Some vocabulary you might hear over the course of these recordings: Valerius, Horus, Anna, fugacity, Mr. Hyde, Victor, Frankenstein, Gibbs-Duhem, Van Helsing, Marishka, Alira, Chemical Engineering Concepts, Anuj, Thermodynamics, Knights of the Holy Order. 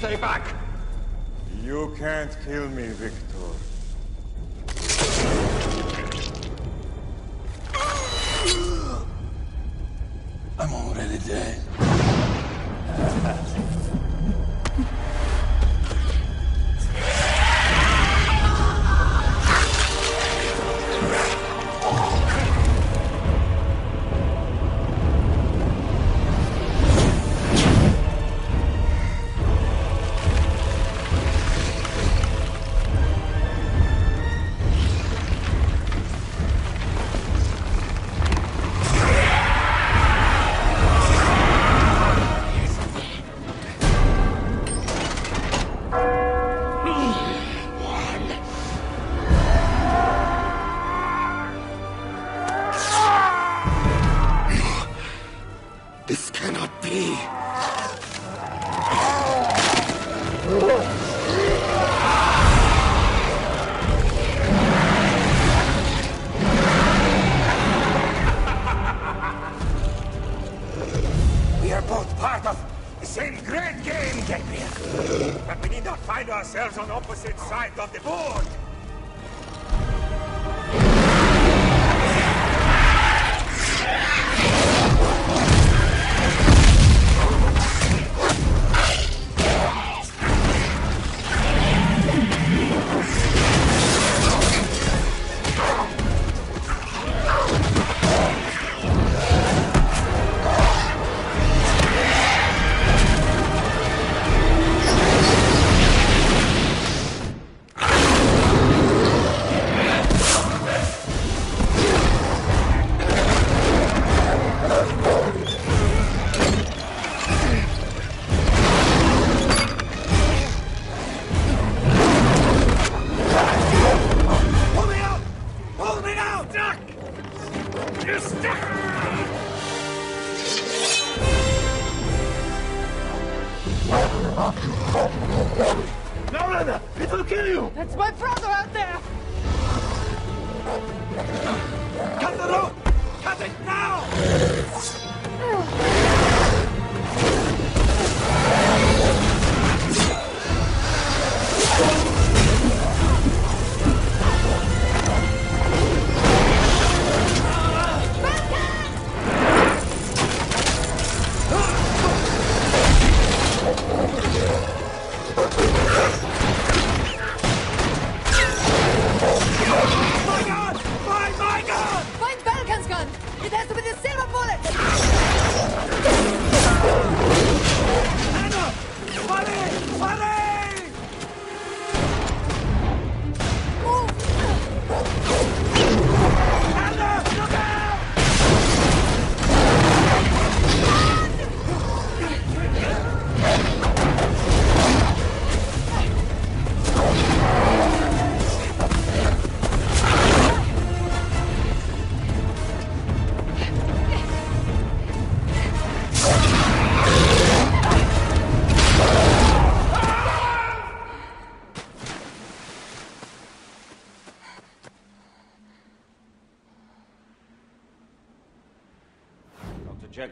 Stay back! You can't kill me, Victor. I'm already dead.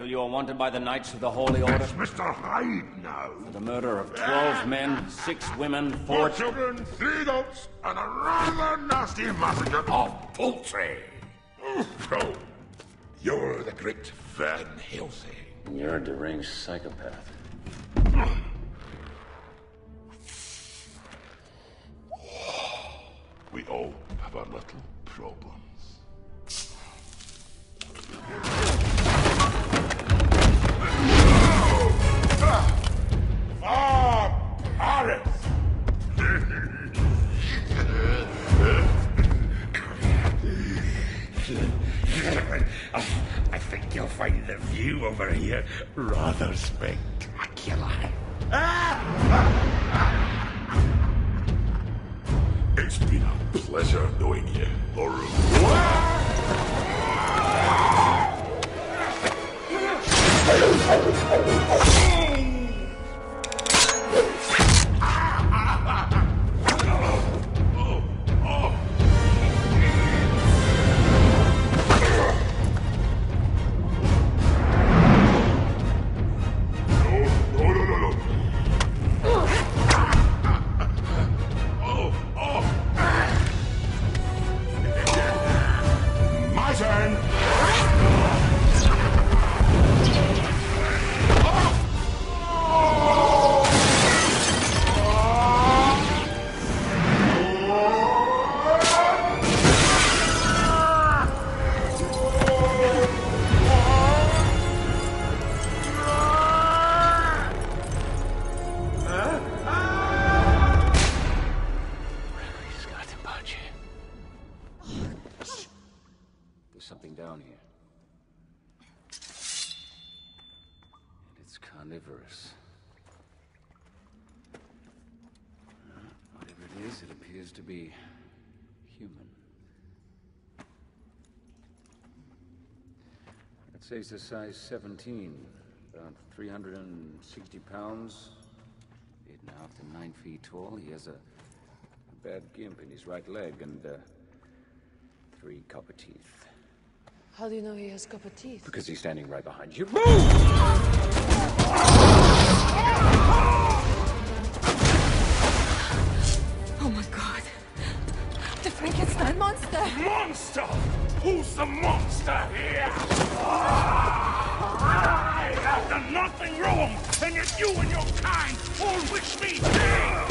You are wanted by the Knights of the Holy Order. That's Mr. Hyde now. For the murder of 12 men, 6 women, 4 children, 3 dogs, and a rather nasty massacre of poultry. So, you're the great Van Helsing. You're a deranged psychopath. We all have our little problems. Horus! I think you'll find the view over here rather spectacular. It's been a pleasure knowing you, Horus. No, no, no, no. is to be human. I'd say it's a size 17, about 360 pounds, 8.5 to 9 feet tall. He has a bad gimp in his right leg and 3 copper teeth. How do you know he has copper teeth? Because he's standing right behind you. Move! Oh my god. The Frankenstein monster! Monster! Who's the monster here? I have done nothing wrong, and yet you and your kind all wish me pain!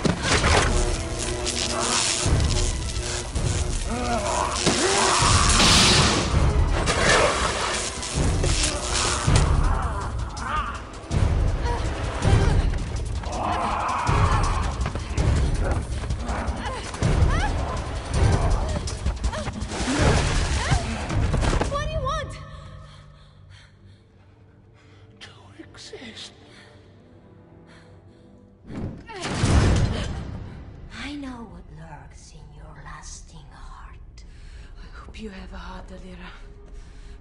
You have a heart, Alira,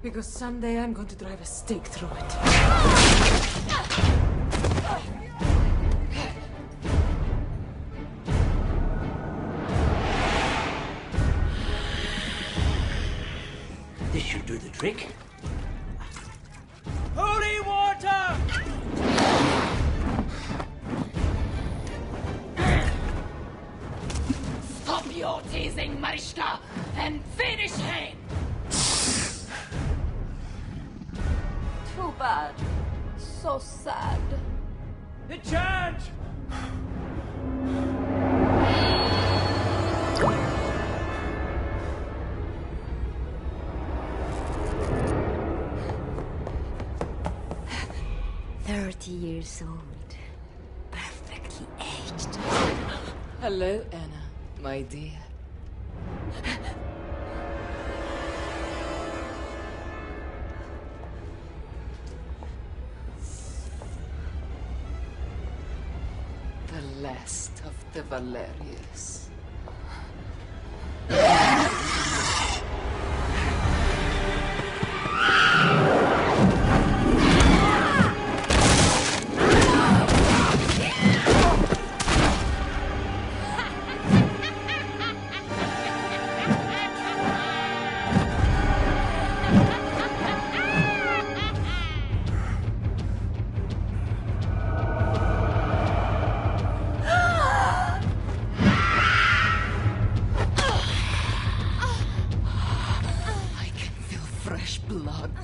because someday I'm going to drive a stake through it. This should do the trick. Holy water! You're teasing Marishka and finish him! Too bad. So sad. The charge! Thirty years old. Perfectly aged. Hello, Anna. My dear. The last of the Valerius.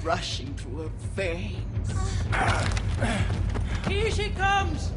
Rushing through her veins. Here she comes!